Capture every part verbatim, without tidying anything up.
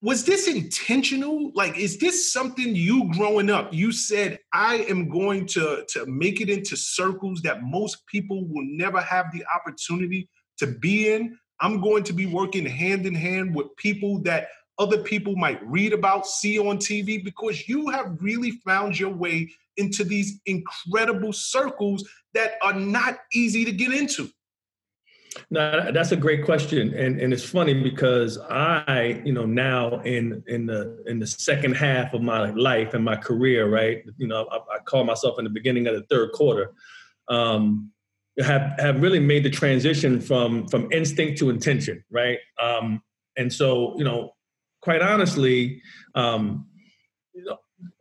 Was this intentional? Like, is this something you growing up, you said, I am going to, to make it into circles that most people will never have the opportunity to be in. I'm going to be working hand in hand with people that other people might read about, see on T V, because you have really found your way into these incredible circles that are not easy to get into. No, that's a great question. And, and it's funny because I, you know, now in, in the in the second half of my life and my career, right, you know, I, I call myself in the beginning of the third quarter, um, have, have really made the transition from, from instinct to intention, right? Um, and so, you know, quite honestly, um, you know,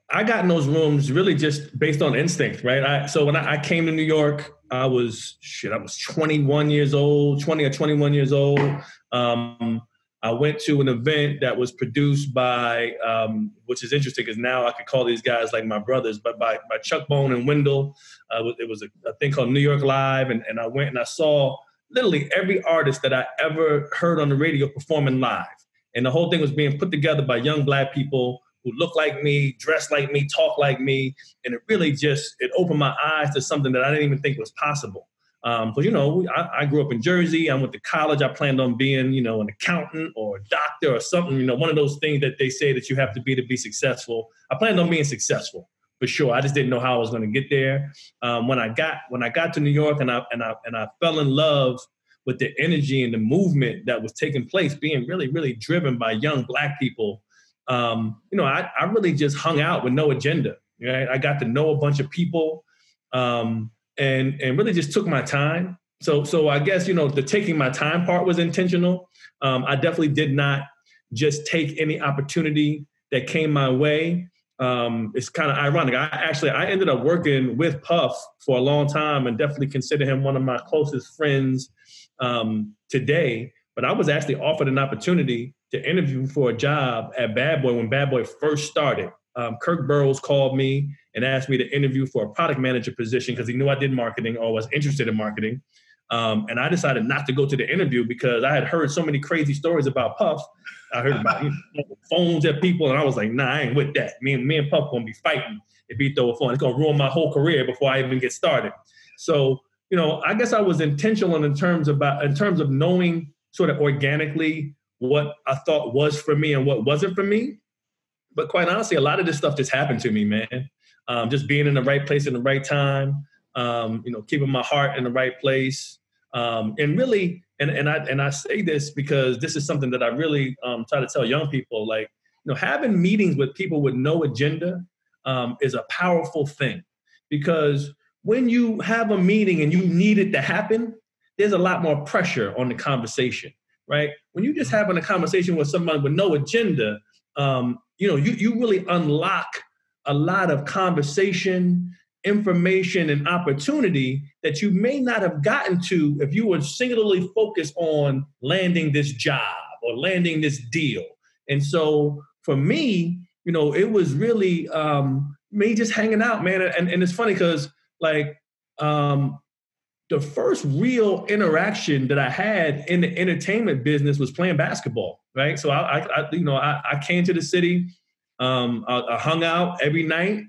I got in those rooms really just based on instinct, right? I, so when I, I came to New York, I was, shit, I was twenty-one years old, twenty or twenty-one years old. Um, I went to an event that was produced by, um, which is interesting because now I could call these guys like my brothers, but by, by Chuck Bone and Wendell. Uh, it was a, a thing called New York Live. And, and I went and I saw literally every artist that I ever heard on the radio performing live. And the whole thing was being put together by young black people who look like me, dress like me, talk like me. And it really just, it opened my eyes to something that I didn't even think was possible. Um, but, you know, I, I grew up in Jersey. I went to college. I planned on being, you know, an accountant or a doctor or something, you know, one of those things that they say that you have to be to be successful. I planned on being successful for sure. I just didn't know how I was going to get there. Um, when I got, when I got to New York and I, and I, and I fell in love with the energy and the movement that was taking place, being really, really driven by young black people. Um, you know, I, I really just hung out with no agenda, right? I got to know a bunch of people, um, and, and really just took my time. So, so I guess, you know, the taking my time part was intentional. Um, I definitely did not just take any opportunity that came my way. Um, it's kind of ironic. I actually, I ended up working with Puff for a long time and definitely consider him one of my closest friends, um, today, but I was actually offered an opportunity to interview for a job at Bad Boy when Bad Boy first started. Um, Kirk Burroughs called me and asked me to interview for a product manager position because he knew I did marketing or was interested in marketing. Um, and I decided not to go to the interview because I had heard so many crazy stories about Puff. I heard about you know, phones at people, and I was like, nah, I ain't with that. Me and, me and Puff going to be fighting if he throw a phone. It's going to ruin my whole career before I even get started. So, you know, I guess I was intentional in terms, about, in terms of knowing sort of organically what I thought was for me and what wasn't for me. But quite honestly, a lot of this stuff just happened to me, man. Um, just being in the right place at the right time, um, you know, keeping my heart in the right place. Um, and really, and, and, I, and I say this because this is something that I really um, try to tell young people, like, you know, having meetings with people with no agenda um, is a powerful thing. Because when you have a meeting and you need it to happen, there's a lot more pressure on the conversation. Right? When you're just having a conversation with someone with no agenda, um, you know, you, you really unlock a lot of conversation, information, and opportunity that you may not have gotten to if you were singularly focused on landing this job or landing this deal. And so for me, you know, it was really um, me just hanging out, man. And, and it's funny because like, um, the first real interaction that I had in the entertainment business was playing basketball, right? So I, I you know, I, I came to the city, um, I, I hung out every night.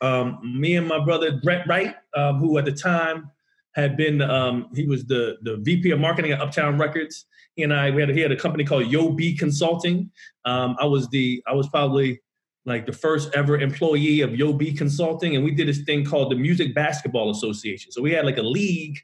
Um, me and my brother Brett Wright, um, who at the time had been, um, he was the the V P of marketing at Uptown Records. He and I, we had he had a company called Yo-B Consulting. Um, I was the I was probably like the first ever employee of Yo-B Consulting. And we did this thing called the Music Basketball Association. So we had like a league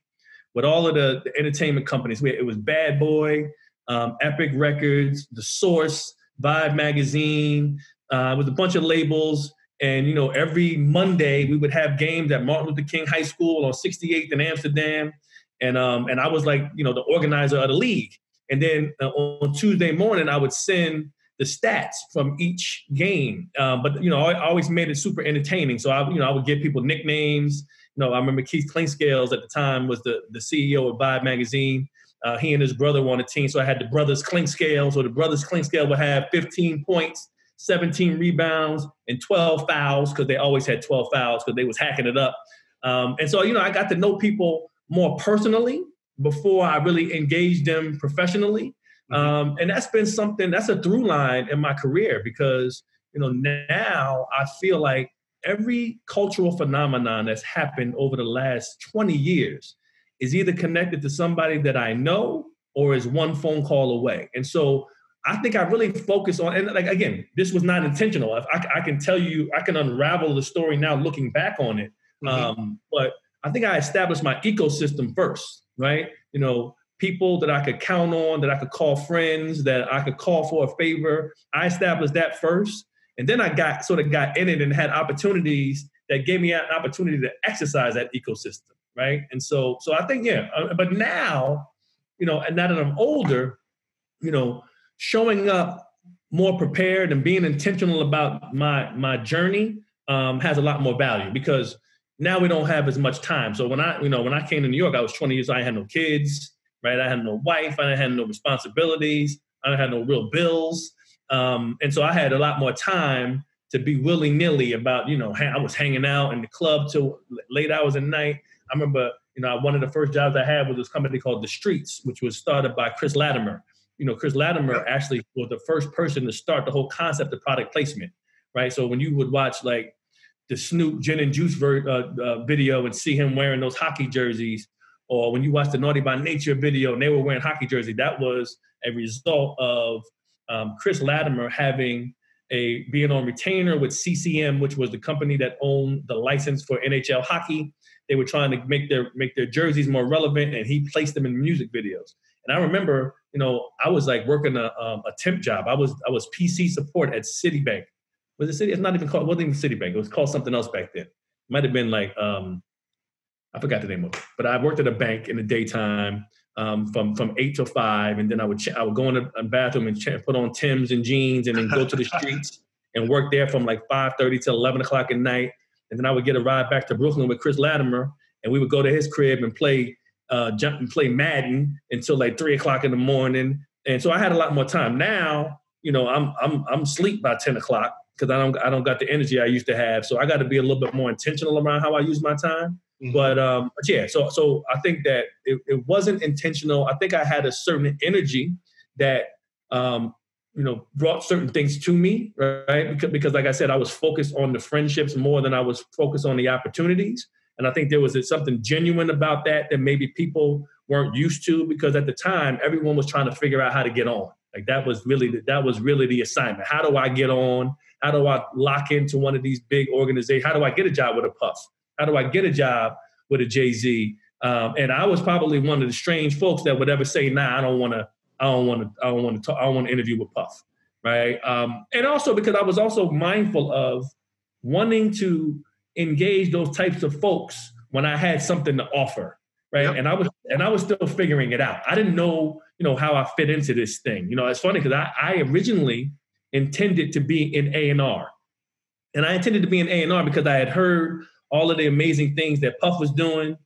with all of the, the entertainment companies. We had, it was Bad Boy, um, Epic Records, The Source, Vibe Magazine, uh, with a bunch of labels. And, you know, every Monday we would have games at Martin Luther King High School on sixty-eighth in Amsterdam. And, um, and I was like, you know, the organizer of the league. And then uh, on Tuesday morning, I would send the stats from each game. Um, but, you know, I always made it super entertaining. So, I, you know, I would give people nicknames. You know, I remember Keith Clinkscales at the time was the, the C E O of Vibe Magazine. Uh, he and his brother were on a team. So I had the brothers Clinkscales. So the brothers Clinkscales would have fifteen points, seventeen rebounds, and twelve fouls because they always had twelve fouls because they was hacking it up. Um, and so, you know, I got to know people more personally before I really engaged them professionally. Um, and that's been something, that's a through line in my career, because, you know, now I feel like every cultural phenomenon that's happened over the last twenty years is either connected to somebody that I know or is one phone call away. And so I think I really focus on, and like, again, this was not intentional. I, I, I can tell you, I can unravel the story now looking back on it. Mm-hmm. Um, but I think I established my ecosystem first, right? You know, people that I could count on, that I could call friends, that I could call for a favor. I established that first. And then I got sort of got in it and had opportunities that gave me an opportunity to exercise that ecosystem, right? And so, so I think, yeah, but now, you know, and now that I'm older, you know, showing up more prepared and being intentional about my my journey um, has a lot more value, because now we don't have as much time. So when I, you know, when I came to New York, I was twenty years. I had no kids, right? I had no wife. I had no responsibilities. I had no real bills. Um, and so I had a lot more time to be willy-nilly about, you know, I was hanging out in the club till late hours at night. I remember, you know, one of the first jobs I had was this company called The Streets, which was started by Chris Latimer. You know, Chris Latimer actually was the first person to start the whole concept of product placement, right? So when you would watch like the Snoop Gin and Juice ver- uh, uh, video and see him wearing those hockey jerseys, or when you watch the Naughty by Nature video and they were wearing hockey jerseys, that was a result of um, Chris Latimer having a, being on retainer with C C M, which was the company that owned the license for N H L hockey. They were trying to make their, make their jerseys more relevant, and he placed them in music videos. And I remember, you know, I was like working a, um, a temp job. I was I was P C support at Citibank. Was it Citi? It's not even called. It wasn't even Citibank. It was called something else back then. It might have been like um, I forgot the name of it. But I worked at a bank in the daytime um, from from eight to five, and then I would ch- I would go in the bathroom and ch- put on Tims and jeans, and then go to the streets and work there from like five thirty to eleven o'clock at night. And then I would get a ride back to Brooklyn with Chris Latimer, and we would go to his crib and play. Uh, jump and play Madden until like three o'clock in the morning, and so I had a lot more time. Now, you know, I'm I'm I'm asleep by ten o'clock because I don't I don't got the energy I used to have. So I got to be a little bit more intentional around how I use my time. Mm-hmm. But um, but yeah, so so I think that it, it wasn't intentional. I think I had a certain energy that um, you know, brought certain things to me, right? Because, because like I said, I was focused on the friendships more than I was focused on the opportunities. And I think there was something genuine about that that maybe people weren't used to, because at the time, everyone was trying to figure out how to get on. Like that was really the, that was really the assignment. How do I get on? How do I lock into one of these big organizations? How do I get a job with a Puff? How do I get a job with a Jay-Z? Um, and I was probably one of the strange folks that would ever say, nah, I don't want to, I don't want to, I don't want to, I don't want to interview with Puff, right? Um, and also because I was also mindful of wanting to engage those types of folks when I had something to offer, right? Yep. And I was and I was still figuring it out. I didn't know, you know, how I fit into this thing. You know, it's funny because I, I originally intended to be in A and R. And I intended to be in A and R because I had heard all of the amazing things that Puff was doing.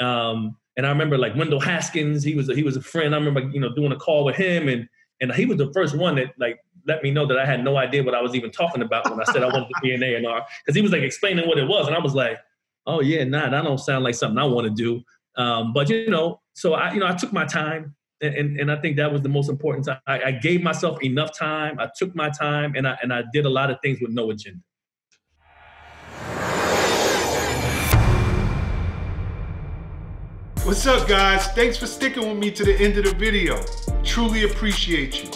Um, and I remember like Wendell Haskins, he was a, he was a friend. I remember, you know, doing a call with him, and and he was the first one that like let me know that I had no idea what I was even talking about when I said I wanted to be an A and R, because he was like explaining what it was. And I was like, oh yeah, nah, that don't sound like something I want to do. Um, but you know, so I, you know, I took my time, and, and, and I think that was the most important time. I, I gave myself enough time. I took my time, and I, and I did a lot of things with no agenda. What's up guys? Thanks for sticking with me to the end of the video. Truly appreciate you.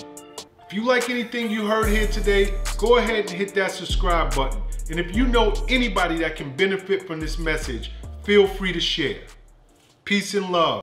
If you like anything you heard here today, go ahead and hit that subscribe button. And if you know anybody that can benefit from this message, feel free to share. Peace and love.